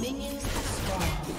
Minions have spawned.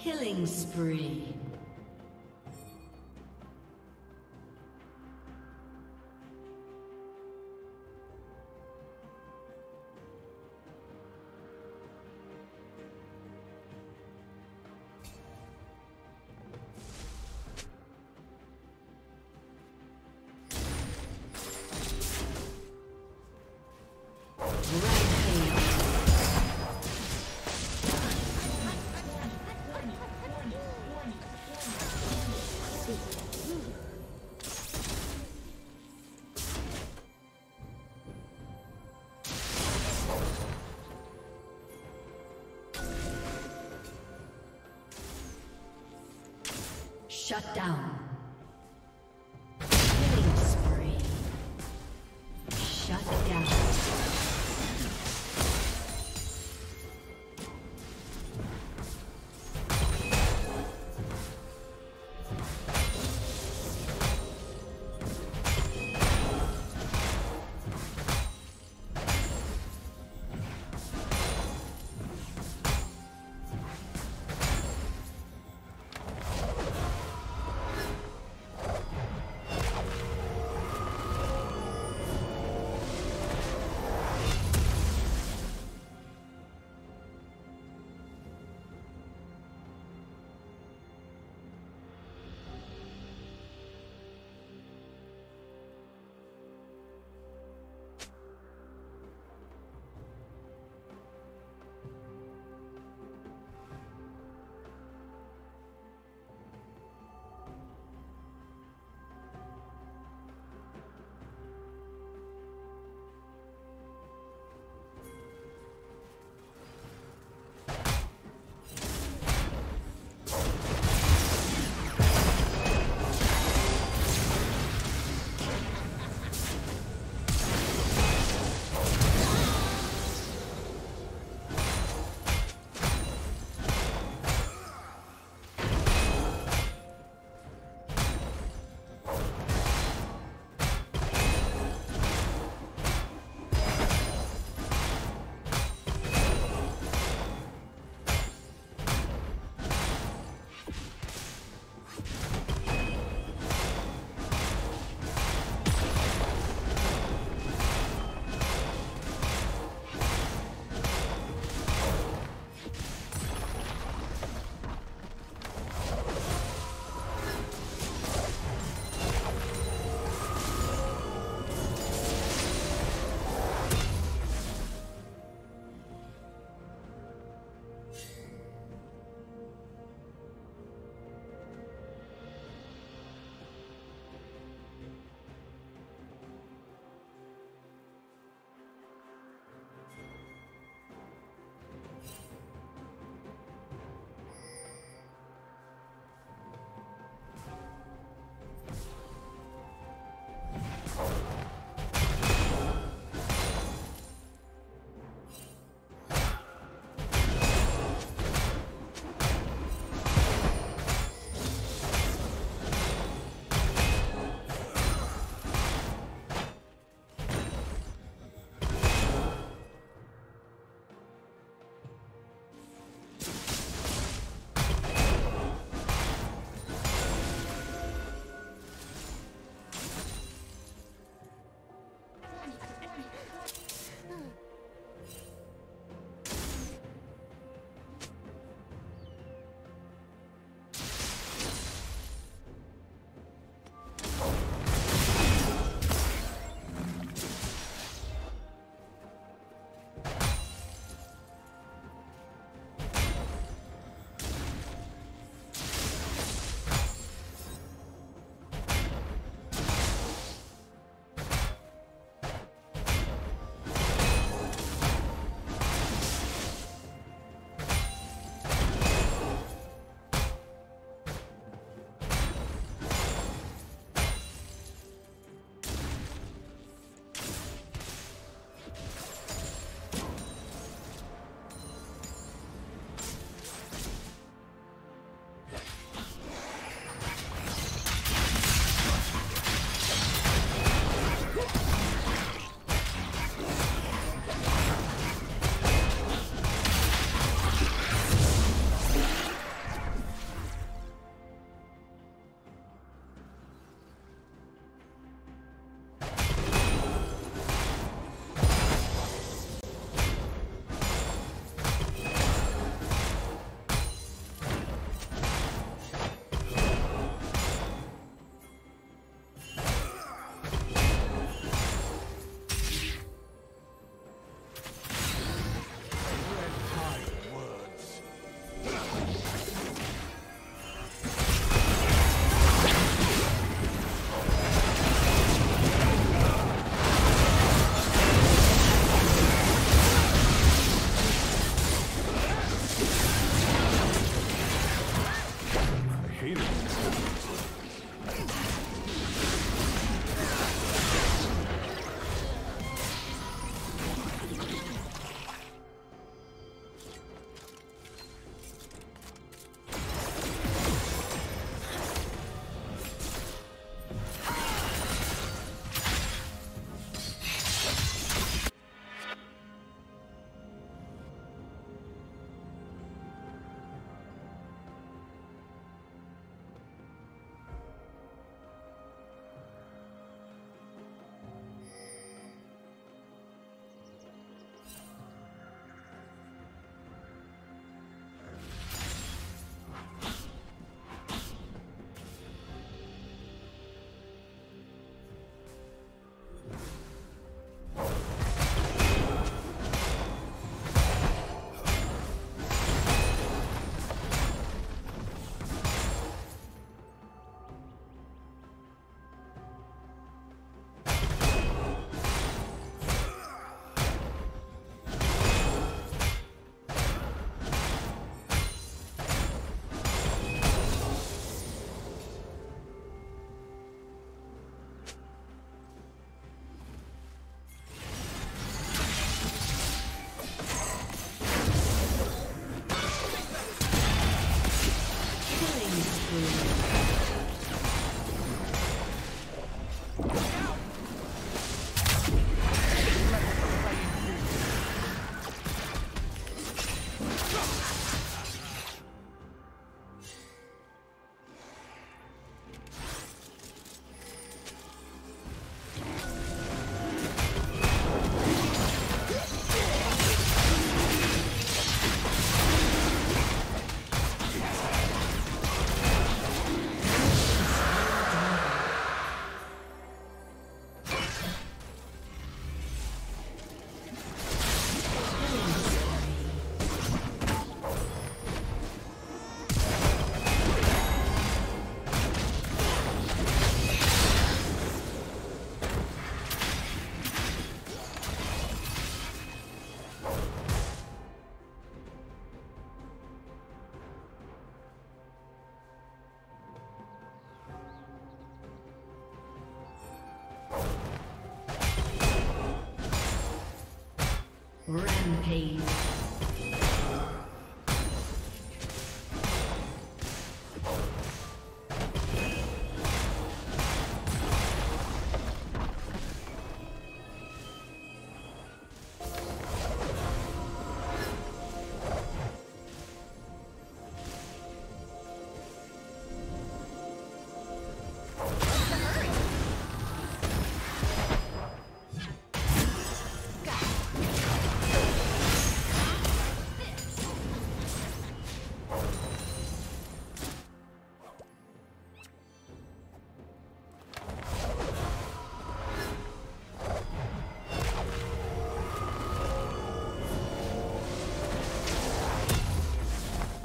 Killing spree. Shut down. Killing spree. Rampage.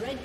Red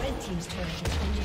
Red Team's turret has been destroyed.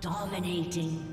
Dominating.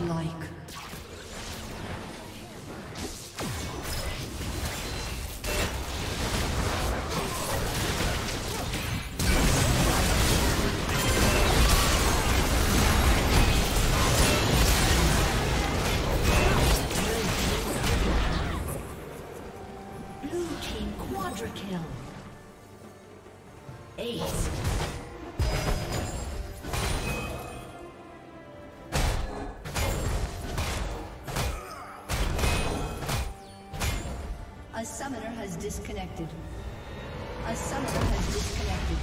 Like. Ace. A summoner has disconnected. A summoner has disconnected.